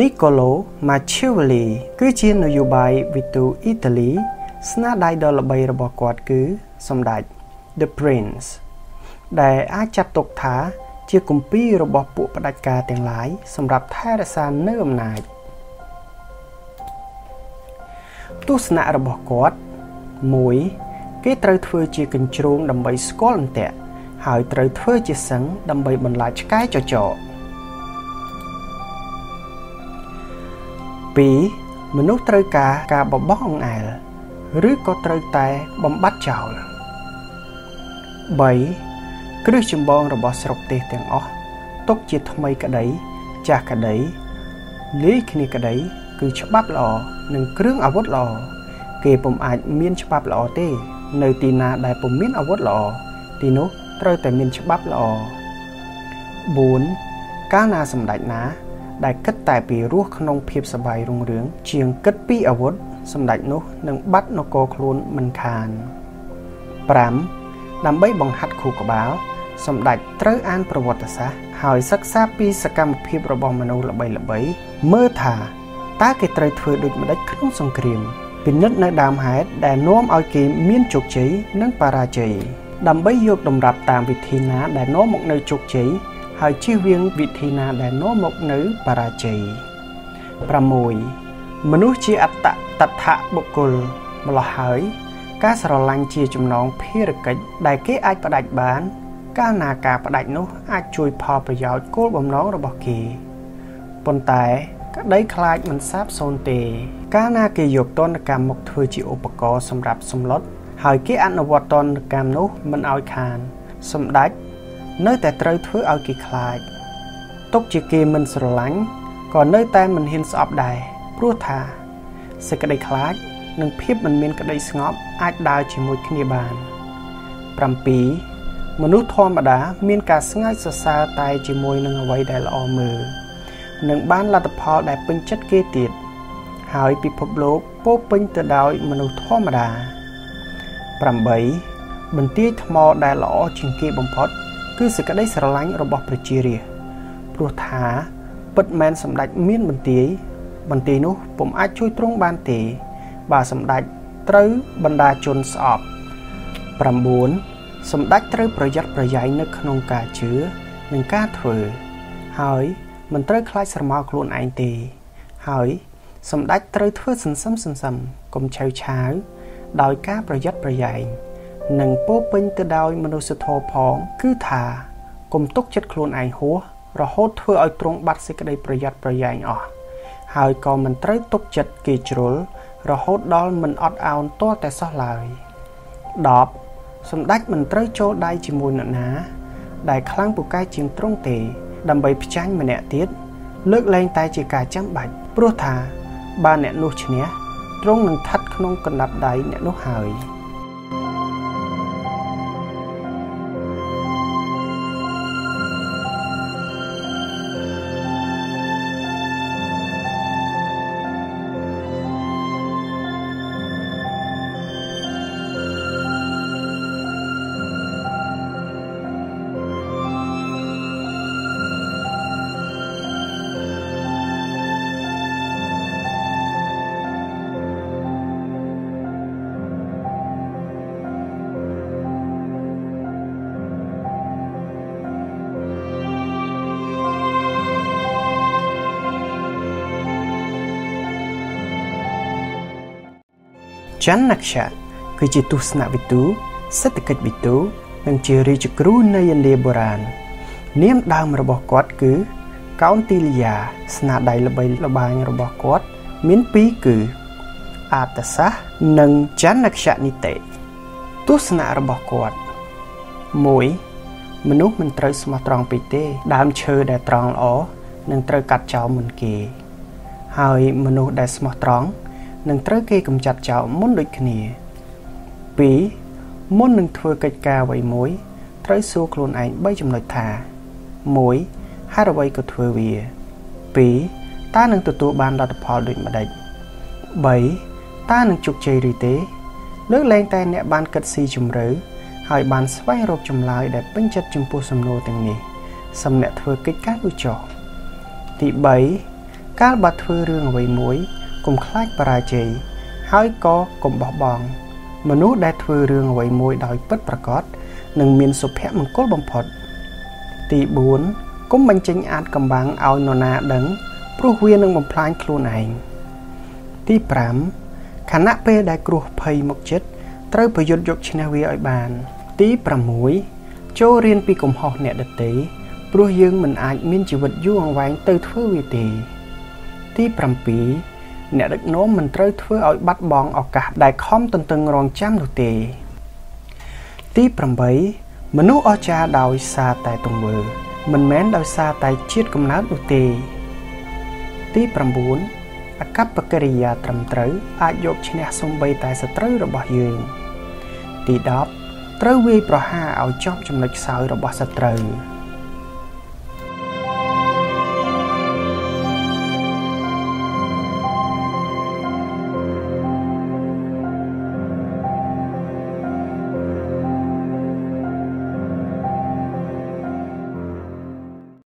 Niccolo Machiavelli គឺជានយោបាយវិទូអ៊ីតាលីស្នាដៃដ៏ល្បីរបស់គាត់គឺសម្ដេច The Prince ដែលអាចចាត់ទុកថាជាគម្ពីររបស់ពួកផ្ដាច់ការទាំងឡាយសម្រាប់ថែរក្សានៅអំណាចទស្សនៈរបស់គាត់1គេត្រូវធ្វើជាកញ្ជ្រោងដើម្បីស្គាល់អន្តៈហើយត្រូវធ្វើជាសឹងដើម្បីបន្លាចឆ្កែចចក2មនុស្សត្រូវការការបបោះអង្អែលឬក៏ត្រូវតែបំបត្តិចោល3គ្រឹះចម្បងរបស់ស្រុកទេសទាំងអស់ទុកជាថ្មីក្តីចាស់ក្តីលាយគ្នាក្តីគឺច្បាប់ល្អនិងគ្រឿងអាវុធល្អគេពុំអាចមានច្បាប់ល្អទេនៅទីណាដែលពុំមានអាវុធល្អទីនោះត្រូវតែមានច្បាប់ល្អ4កាលណាសម្ដេចណាដែលគិតតែពីរសក្នុងភាពសប្បាយរុងរឿងជាងគិតពីអាវុធសម្ដេចនោះនឹងបាត់នគរខ្លួនមិនខាន5ដើម្បីបង្ហាត់ខួរក្បាលសម្ដេចត្រូវអានប្រវត្តិសាស្ត្រហើយសិក្សាពីសកម្មភាពរបស់មនុស្សល្បីៗមើលថាតើគេត្រូវធ្វើដូចម្ដេចក្នុងសង្គ្រាមពិនិត្យនៅដើមហេតុដែលនាំឲ្យគេមានជោគជ័យនិងបរាជ័យដើម្បីយកតម្រាប់តាមវិធីណាដែលនាំមកនៅជោគជ័យហើយជៀសវាងវិធីណាដែលនាំមកនៅបរាជ័យ6មនុស្សជាអត្តតថបុគ្គលម្លោះហើយការស្រឡាញ់ជាចំណងភារកិច្ចដែលគេអាចផ្ដាច់បានកាលណាការផ្ដាច់នោះអាចជួយផលប្រយោជន៍គោលបំណងរបស់គេប៉ុន្តែក្តីខ្លាចមិនសាបសូន្យទេកាលណាគេយកទណ្ឌកម្មមកធ្វើជាឧបករណ៍សម្រាប់សម្លុតហើយគេអនុវត្តទណ្ឌកម្មនោះមិនឲ្យខានសម្ដេចនៅតែត្រូវធ្វើឲ្យគេខ្លាចទុកជាគេមិនស្រឡាញ់ក៏នៅតែមិនហ៊ានស្អប់ដែរព្រោះថាសេចក្តីខ្លាចនិងភាពមិនមានក្តីស្ងប់អាចដើរជាមួយគ្នាបាន7មនុស្សធម្មតាមានការស្ងើចសរសើរតែជាមួយនឹងអ្វីដែលល្អមើលនឹងបានលទ្ធផលដែលពេញចិត្តគេទៀតហើយពិភពលោកពោរពេញទៅដោយមនុស្សធម្មតា8បន្ទាយថ្មដែលល្អជាងគេបំផុតគឺសេចក្តីស្រឡាញ់របស់ប្រជារាស្ត្រព្រោះថាពិតមែនសម្ដេចមានបន្ទាយនោះពុំអាចជួយទ្រង់បានទេបើសម្ដេចត្រូវបណ្ដាជនស្អប់9សម្ដេចត្រូវប្រយ័ត្នប្រយែងនៅក្នុងការជឿនិងការធ្វើហើយមិនត្រូវខ្លាចស្រមោលខ្លួនឯងទេហើយសម្ដេចត្រូវធ្វើសន្សឹមកុំឆេវឆាវដោយការប្រយ័ត្នប្រយែងនិងពោរពេញទៅដោយមនុស្សធម៌ផងគឺថាកុំទុកចិត្តខ្លួនឯងហួសរហូតធ្វើឲ្យត្រង់បាត់សេចក្តីប្រយ័ត្នប្រយែងអស់ហើយក៏មិនត្រូវទុកចិត្តគេជ្រុលរហូតដល់មិនអត់ឱនទាល់តែសោះឡើយ10សម្ដេចមិនត្រូវចូលដៃជាមួយអ្នកណាដែលខ្លាំងពូកែជាងត្រង់ទេដើម្បីផ្ចាញ់ម្នាក់ទៀតលើកលែងតែជាការចាំបាច់ព្រោះថាបើអ្នកនោះឈ្នះត្រង់នឹងស្ថិតក្នុងកណ្ដាប់ដៃអ្នកនោះហើយចន្ទនក្សត្រគឺជាទស្សនវិទូសេដ្ឋកិច្ចវិទូនិងជារាជគ្រូនៃឥណ្ឌាបុរាណនាមដើមរបស់គាត់គឺកោនទីលីយ៉ាស្នាដៃល្បីល្បាញរបស់គាត់មាន2គឺអត្ថសាស្ត្រនិងចន្ទនក្សត្រនីតិទស្សនៈរបស់គាត់1មនុស្សមិនត្រូវស្មោះត្រង់ពេកទេដើមឈើដែលត្រង់ល្អនឹងត្រូវកាត់ចោលមុនគេហើយមនុស្សដែលស្មោះត្រង់នឹងត្រូវគេកំចាត់ចោលមុនដូចគ្នា2មុននឹងធ្វើកិច្ចការអ្វីមួយត្រូវសួរខ្លួនឯង3ចំណុចថា1ហេតុអ្វីក៏ធ្វើវា2តើនឹងទទួលបានលទ្ធផលដូចម្តេច3តើនឹងជោគជ័យឬទេលើកលែងតែអ្នកបានគិតស៊ីជម្រៅហើយបានស្វែងរកចម្លើយដែលពេញចិត្តចំពោះសំណួរទាំងនេះសម្រាប់ធ្វើកិច្ចការដូចចោះទី3 Các bà thưa rương với mũi cùng khách bà chê Hãy có cùng bỏ bóng Mà nút đã thưa rương với mũi đòi bất bà gót Nâng miền sụp hẹp bằng cốt bóng phật Tị 4 Cũng bánh chênh át cầm báng ao nô nà đấng Bố huyên nâng bóng phán khlu này Tị 5 Khả nạ bê đã cửu phây mốc chết Trời bởi dụt dụt trên hủy ỏi bàn Tị 6 Châu riêng bị cùng học nẹ đợt tế Bố dương mình ách miên chỉ vật du hoàng vãnh tư thưa vì tế Tí bàm bí, nẹ được nô mình trời thưa ỏi bắt bóng ọc cả đại khóm tần tần rong chăm được tế. Tí bàm bấy, mình nụ ổ cha đào xa tại tổng bờ, mình mến đào xa tại chiết công nát được tế. Tí bàm bốn, ạc cắp bà kê rì yà trầm trời, ạc dọc trên ạc xông bay tại xa trời rồi bỏ dương. Tí đọc, trời vi bỏ hà ảo chóp trong lịch xa rồi bỏ xa trời.